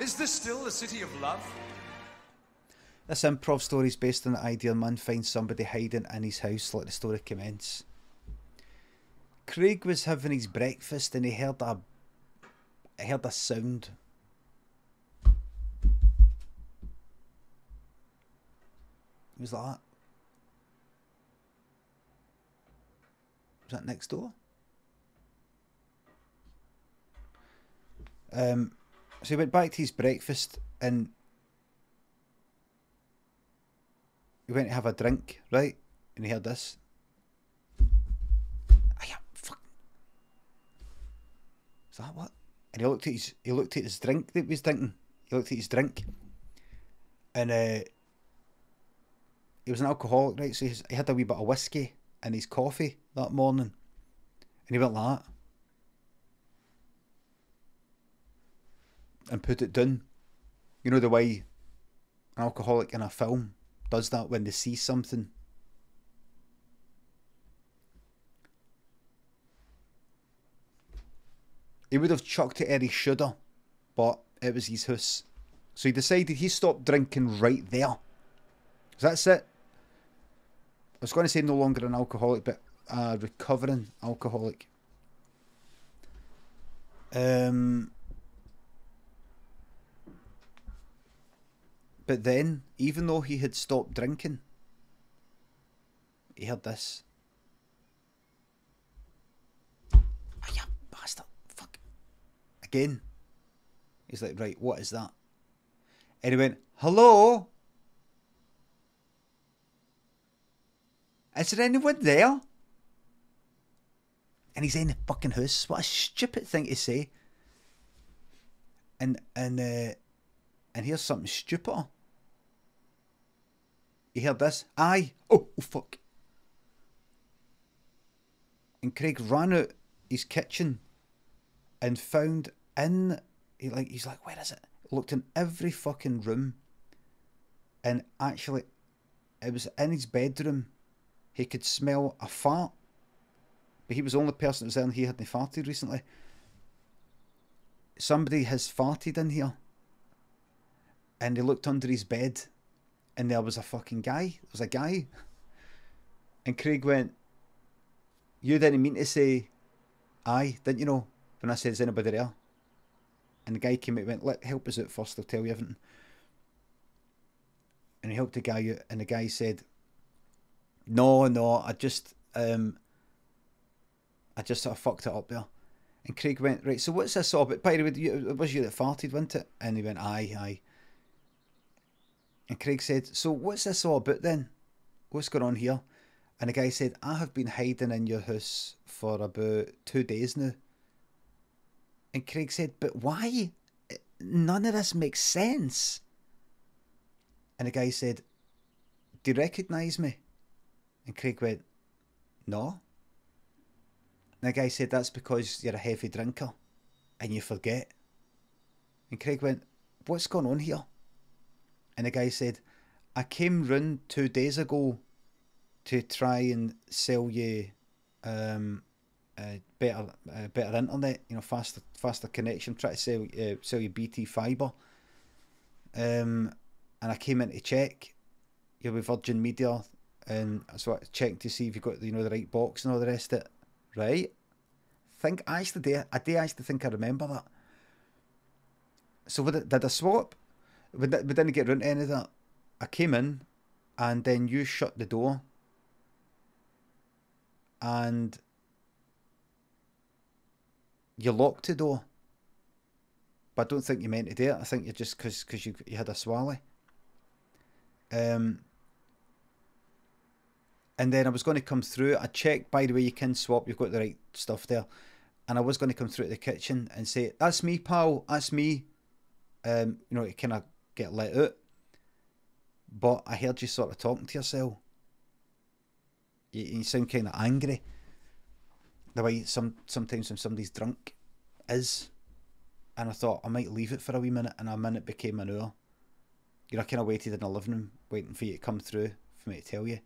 Is this still the city of love? This improv story is based on the idea a man finds somebody hiding in his house. Let the story commence. Craig was having his breakfast and he heard a sound. It was like that. Was that next door? So he went back to his breakfast and he went to have a drink, right? And he heard this. Is that what? And he looked at his drink that he was drinking. He looked at his drink, and he was an alcoholic, right? So he had a wee bit of whiskey in his coffee that morning, and he went like that. And put it down. You know the way an alcoholic in a film does that when they see something. He would have chucked it at his shoulder, but it was his house. So he decided he stopped drinking right there. So that's it. I was going to say no longer an alcoholic, but a recovering alcoholic. But then, even though he had stopped drinking, he heard this. Oh, you bastard. Fuck. Again. He's like, right, what is that? And he went, hello? Is there anyone there? And he's in the fucking house. What a stupid thing to say. And here's something stupider. You heard this? Aye. Oh, fuck. And Craig ran out his kitchen and found in... He's like, where is it? Looked in every fucking room. And actually, it was in his bedroom. He could smell a fart. But he was the only person that was there and he hadn't farted recently. Somebody has farted in here. And he looked under his bed. And there was a fucking guy. There was a guy. And Craig went, you didn't mean to say aye, didn't you know? When I said, is anybody there? And the guy came out and went, let help us out first, they'll tell you everything. And he helped the guy out. And the guy said, no, I just sort of fucked it up there. And Craig went, right, so what's this all about? By the way, it was you that farted, wasn't it? And he went, aye. And Craig said, so what's this all about then? What's going on here? And the guy said, I have been hiding in your house for about 2 days now. And Craig said, but why? None of this makes sense. And the guy said, do you recognise me? And Craig went, no. And the guy said, that's because you're a heavy drinker and you forget. And Craig went, what's going on here? And the guy said, I came round 2 days ago to try and sell you better internet, you know, faster connection, try to sell you BT fibre. And I came in to check, you're with Virgin Media, and so I checked to see if you got, you know, the right box and all the rest of it, right? I actually think I remember that. So did I swap? We didn't get around to any of that. I came in and then you shut the door and you locked the door, but I don't think you meant to do it. I think you're just because you had a swally. And then I was going to come through. I checked, by the way, you can swap, you've got the right stuff there, and I was going to come through to the kitchen and say, that's me, pal, that's me. You know, it kind of get let out, but I heard you sort of talking to yourself. You sound kind of angry, the way sometimes when somebody's drunk is. And I thought I might leave it for a wee minute, and a minute became an hour. You know, I kind of waited in the living room waiting for you to come through for me to tell you.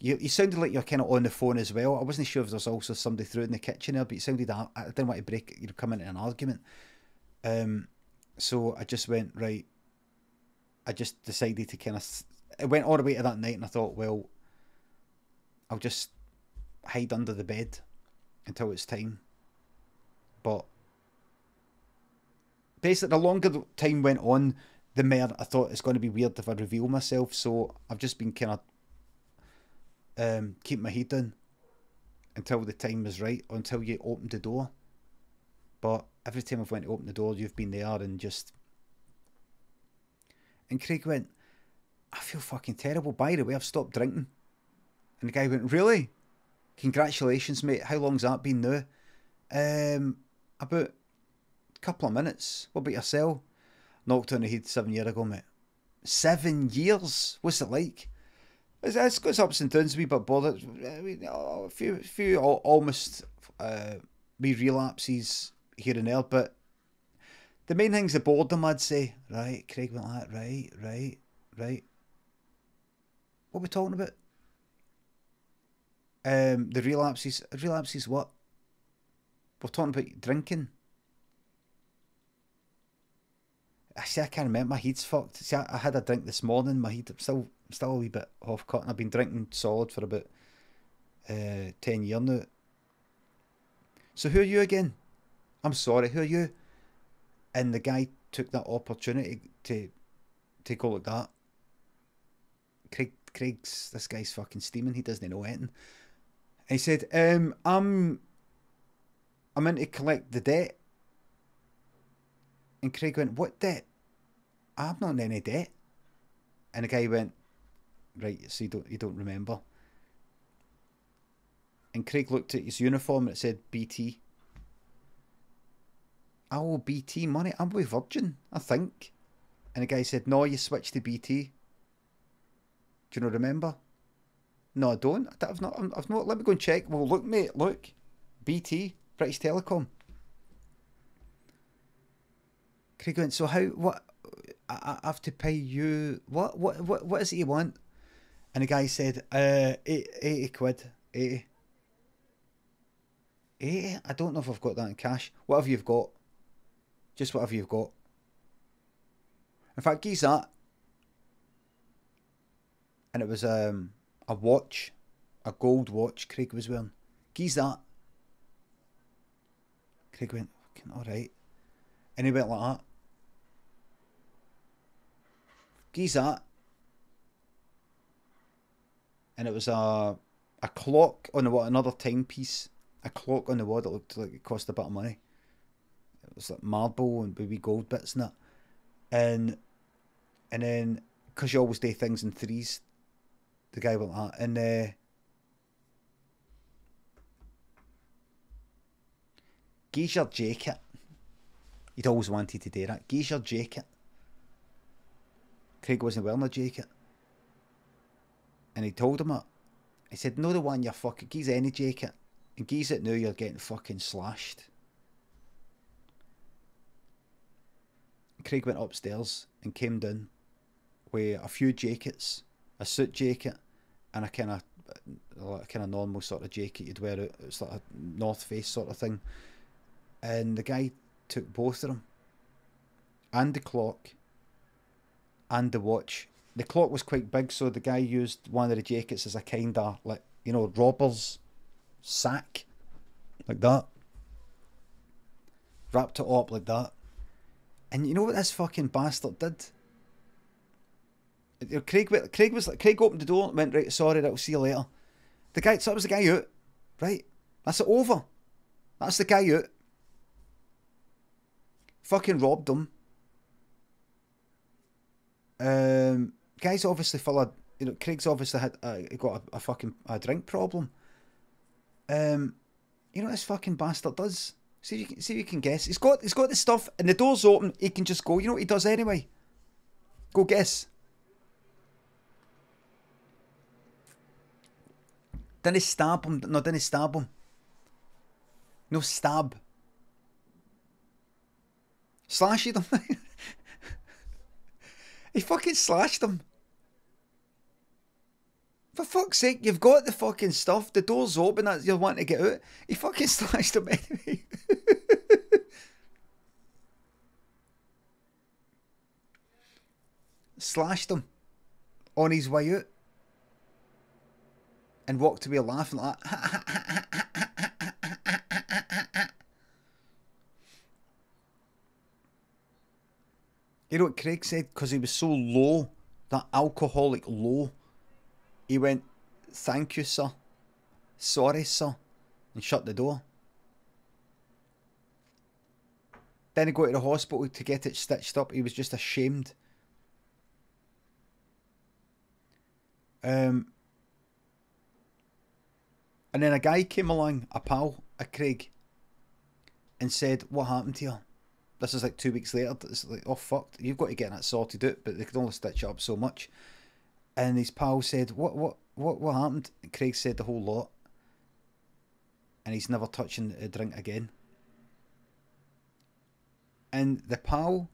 You sounded like you're kind of on the phone as well. I wasn't sure if there was also somebody through in the kitchen there, but it sounded, I didn't want to come into an argument. So I just went, right, I just decided to kind of, it went all the way to that night, and I thought, well, I'll just hide under the bed until it's time. But basically, the longer the time went on, the more I thought it's going to be weird if I reveal myself. So I've just been kind of keep my head down until the time was right, or until you open the door. But every time I've went to open the door, you've been there and just... And Craig went, I feel fucking terrible. By the way, I've stopped drinking. And the guy went, really? Congratulations, mate. How long's that been now? About a couple of minutes. What about yourself? Knocked on the head 7 years ago, mate. 7 years? What's it like? It's got ups and downs, a wee bit bothered. I mean, a few almost wee relapses here and there, but the main thing's the boredom, I'd say. Right, Craig went like that, right. What are we talking about? The relapses. Relapses what? We're talking about drinking. I see, I can't remember. My head's fucked. See, I had a drink this morning. My head, I'm still a wee bit off cut, and I've been drinking solid for about 10 years now. So who are you again? I'm sorry, who are you? And the guy took that opportunity to take a look at that. Craig's, this guy's fucking steaming. He doesn't know anything. And he said, I'm in to collect the debt. And Craig went, what debt? I'm not in any debt. And the guy went, right, so you don't remember. And Craig looked at his uniform and it said BT. I owe BT money. I'm with Virgin, I think. And the guy said, no, you switched to BT. Do you not remember? No, I don't. I've not. Let me go and check. Well, look, mate, look. BT, British Telecom. Craig went, so how, what, I have to pay you, what is it you want? And the guy said, 80 quid, 80. 80? I don't know if I've got that in cash. Whatever you've got. Just whatever you've got. In fact, geez that. And it was a watch, a gold watch Craig was wearing. Geez that. Craig went, fucking alright. And he went like that. Geez that. And it was a clock on the, what, another timepiece. A clock on the wall that looked like it cost a bit of money. It was like marble and wee gold bits and that. And then, because you always do things in threes, the guy went like that. And geez your jacket. He'd always wanted to do that. Geez your jacket. Craig wasn't wearing a jacket. And he told him that. He said, no, the one you're fucking, geez any jacket. And geez it now, you're getting fucking slashed. Craig went upstairs and came down with a few jackets, a suit jacket, and a kind of normal sort of jacket you'd wear out. It's like a North Face sort of thing. And the guy took both of them, and the clock, and the watch. The clock was quite big, so the guy used one of the jackets as a kind of, like, you know, robbers sack, like that, wrapped it up like that. And you know what this fucking bastard did? Craig was like, Craig opened the door and went, right, sorry, I'll see you later. The guy, so that was the guy out, right? That's it, over. That's the guy out. Fucking robbed him. Guy's obviously full of, you know, Craig's obviously had got a fucking drink problem. You know what this fucking bastard does? See if you can guess. He's got the stuff and the door's open. He can just go. You know what he does anyway? Go guess. Didn't he stab him? No, didn't he stab him? No, stab. Slashed him. He fucking slashed him. For fuck's sake, you've got the fucking stuff. The door's open. That you're wanting to get out. He fucking slashed him anyway. slashed him on his way out and walked away laughing like that. You know what Craig said? Because he was so low, that alcoholic low, he went, "Thank you, sir. Sorry, sir," and shut the door. Didn't go to the hospital to get it stitched up. He was just ashamed. And then a guy came along, a pal, a Craig, and said, "What happened to you?" This is like 2 weeks later. It's like, "Oh, fuck, you've got to get that sorted out," but they could only stitch it up so much. And his pal said, what happened?" And Craig said the whole lot. And he's never touching a drink again. And the pal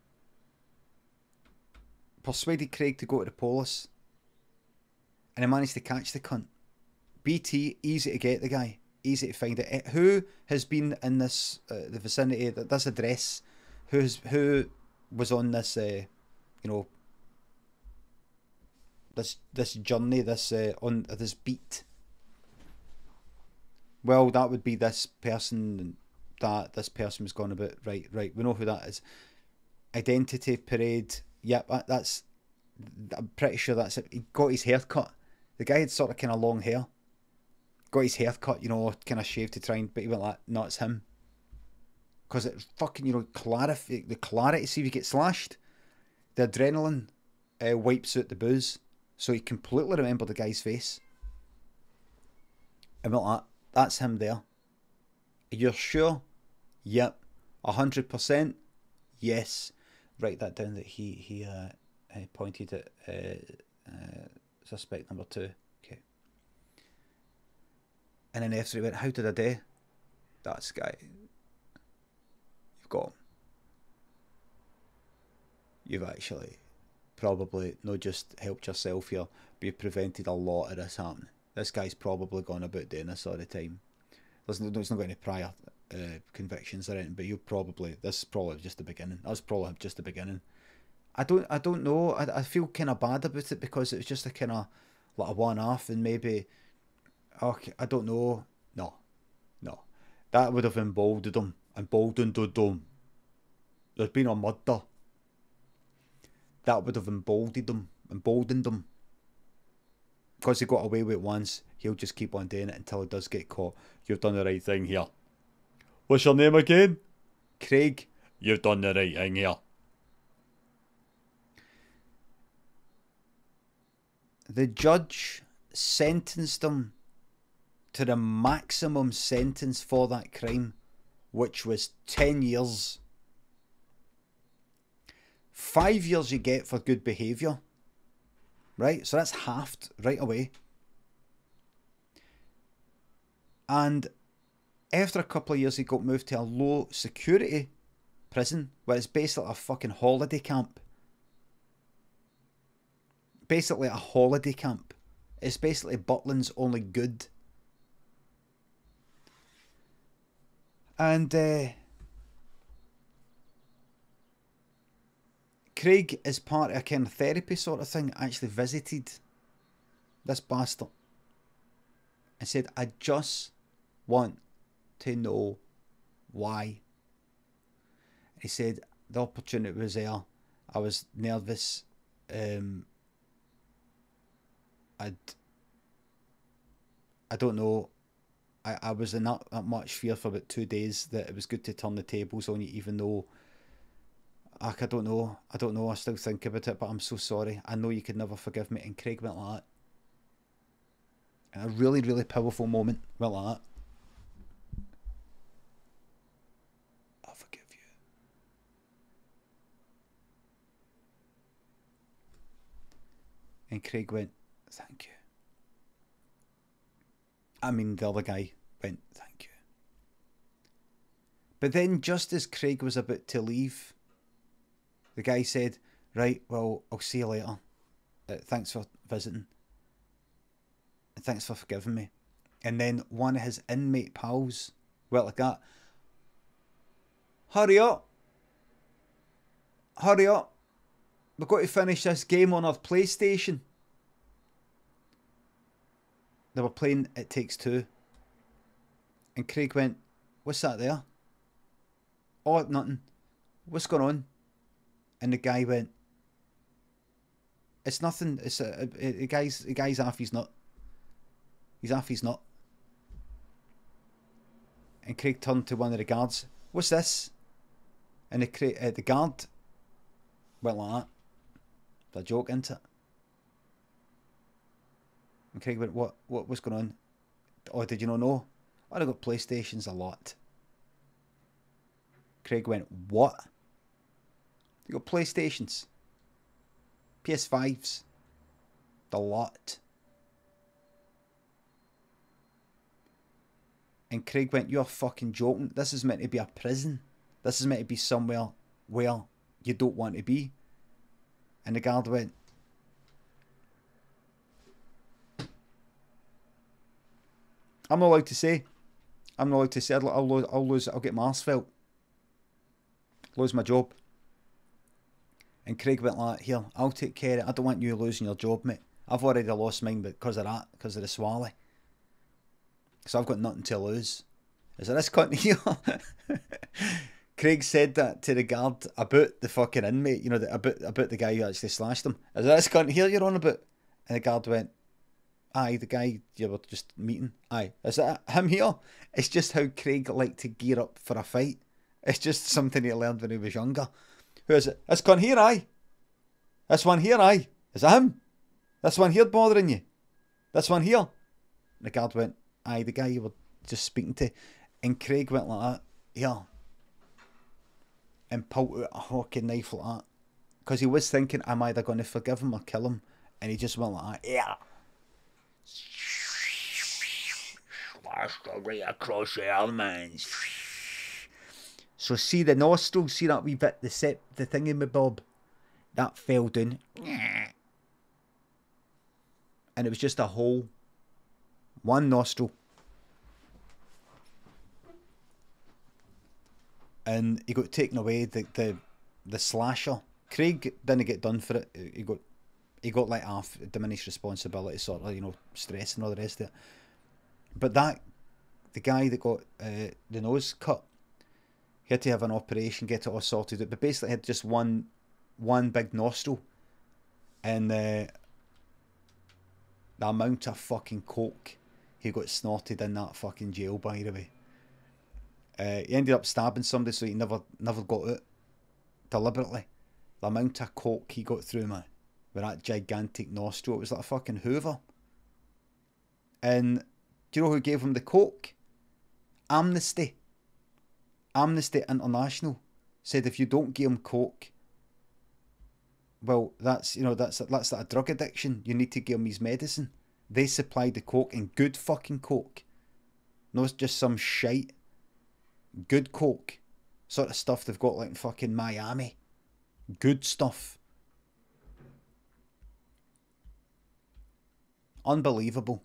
persuaded Craig to go to the police, and he managed to catch the cunt. BT, easy to get the guy, easy to find it. Who has been in this the vicinity, this address? Who was on this you know, this journey, this on this beat? Well, that would be this person. And that this person was gone about, right, we know who that is. Identity parade, yep, that's, I'm pretty sure that's it. He got his hair cut. The guy had sort of kind of long hair, got his hair cut, you know, kind of shaved to try and, but he went like, no, it's him, because it fucking, you know, the clarity, see if you get slashed, the adrenaline wipes out the booze, so he completely remembered the guy's face, and went like, that's him there. You're sure? Yep. 100%? Yes. Write that down, that he pointed at suspect number 2. Okay. And then after he went, how did I do? That's the guy. You've got him. You've actually probably not just helped yourself here, but you've prevented a lot of this happening. This guy's probably gone about doing this all the time. There's no, it's not got any prior convictions or anything, but you'll probably, this is probably just the beginning. That was probably just the beginning. I don't know. I feel kind of bad about it, because it was just a kind of like a one-off, and maybe, okay, I don't know. No, that would have emboldened them. There's been a murder. That would have emboldened them. Because he got away with it once, he'll just keep on doing it until he does get caught. You've done the right thing here. What's your name again? Craig. You've done the right thing here. The judge sentenced him to the maximum sentence for that crime, which was 10 years. 5 years you get for good behaviour. Right, so that's halved right away. And after a couple of years, he got moved to a low security prison, where it's basically a fucking holiday camp. Basically a holiday camp. It's basically Butlin's only good. And Craig, as part of a kind of therapy sort of thing, actually visited this bastard and said, I just want to know why. And he said, the opportunity was there. I was nervous. I don't know. I was in that much fear for about 2 days that it was good to turn the tables on you, even though I don't know, I still think about it, but I'm so sorry. I know you could never forgive me. And Craig went like that. And a really, really powerful moment, went like that. I forgive you. And Craig went, thank you. I mean, the other guy went, thank you. But then just as Craig was about to leave, the guy said, right, well, I'll see you later. Thanks for visiting. And thanks for forgiving me. And then one of his inmate pals went like that. Hurry up. Hurry up. We've got to finish this game on our PlayStation. They were playing It Takes Two. And Craig went, what's that there? Oh, nothing. What's going on? And the guy went, it's nothing. It's the guy's half his nut. He's half his nut. And Craig turned to one of the guards. What's this? And the guard went like that. It's a joke, isn't it? And Craig went, what's going on? Oh, did you not know? I got PlayStations a lot. Craig went, what? You got PlayStations, PS5s, the lot. And Craig went, you're fucking joking. This is meant to be a prison. This is meant to be somewhere where you don't want to be. And the guard went, I'm not allowed to say. I'm not allowed to say. I'll get my arse felt. Lose my job. And Craig went like, here, I'll take care of it. I don't want you losing your job, mate. I've already lost mine because of that, because of the swally. So I've got nothing to lose. Is there this cunt here? Craig said that to the guard about the fucking inmate, you know, about the guy who actually slashed him. Is there this cunt here you're on about? And the guard went, aye, the guy you were just meeting. Aye, is that him here? It's just how Craig liked to gear up for a fight. It's just something he learned when he was younger. Who is it? This cunt here, aye. This one here, aye. Is that him? This one here bothering you? This one here? And the guard went, aye, the guy you were just speaking to. And Craig went like that, yeah. And pulled out a fucking knife like that. Because he was thinking, I'm either going to forgive him or kill him. And he just went like that, yeah. Slashed right across the almonds. So see the nostril, see that wee bit, the thingamabob, that fell down, and it was just a hole, one nostril, and he got taken away. The slasher, Craig didn't get done for it. He got like half diminished responsibility, sort of, you know, stress and all the rest of it. But that, the guy that got the nose cut. He had to have an operation, get it all sorted out, but basically had just one big nostril, and the amount of fucking coke he got snorted in that fucking jail, by the way. He ended up stabbing somebody, so he never got out deliberately. The amount of coke he got through, man, with that gigantic nostril, it was like a fucking Hoover. And do you know who gave him the coke? Amnesty. Amnesty International said if you don't give him coke, well, that's, you know, that's a drug addiction. You need to give him his medicine. They supplied the coke, and good fucking coke. No, it's just some shite. Good coke, sort of stuff they've got like in fucking Miami. Good stuff. Unbelievable.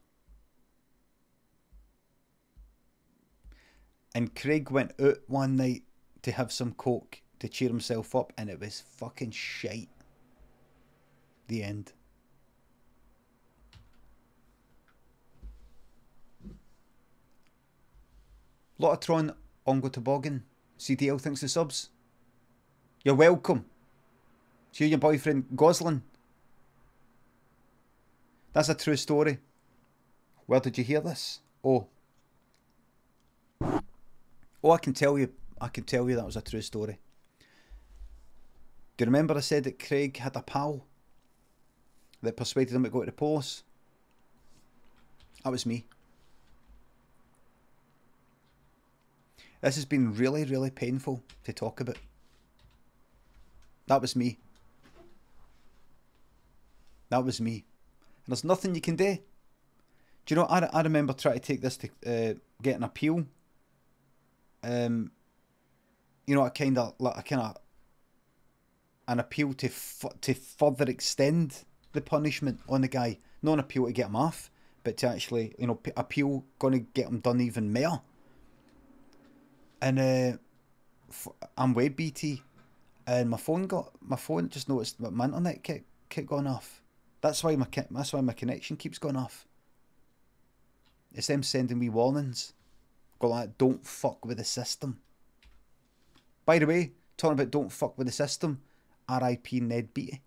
And Craig went out one night to have some coke to cheer himself up, and it was fucking shite. The end. Lotatron, Ongo Toboggan, CDL thinks the subs. You're welcome. It's you, your boyfriend, Goslin. That's a true story. Where did you hear this? Oh, I can tell you that was a true story. Do you remember I said that Craig had a pal that persuaded him to go to the police? That was me. This has been really, really painful to talk about. That was me. That was me. And there's nothing you can do. Do you know, I remember trying to take this to get an appeal. You know, I kind of an appeal to further extend the punishment on the guy. Not an appeal to get him off, but to actually, you know, appeal going to get him done even more. And I'm with BT. and my phone just noticed that my internet kept going off. That's why my connection keeps going off. It's them sending me warnings. Go like, don't fuck with the system. By the way, talking about don't fuck with the system, RIP Ned Beatty.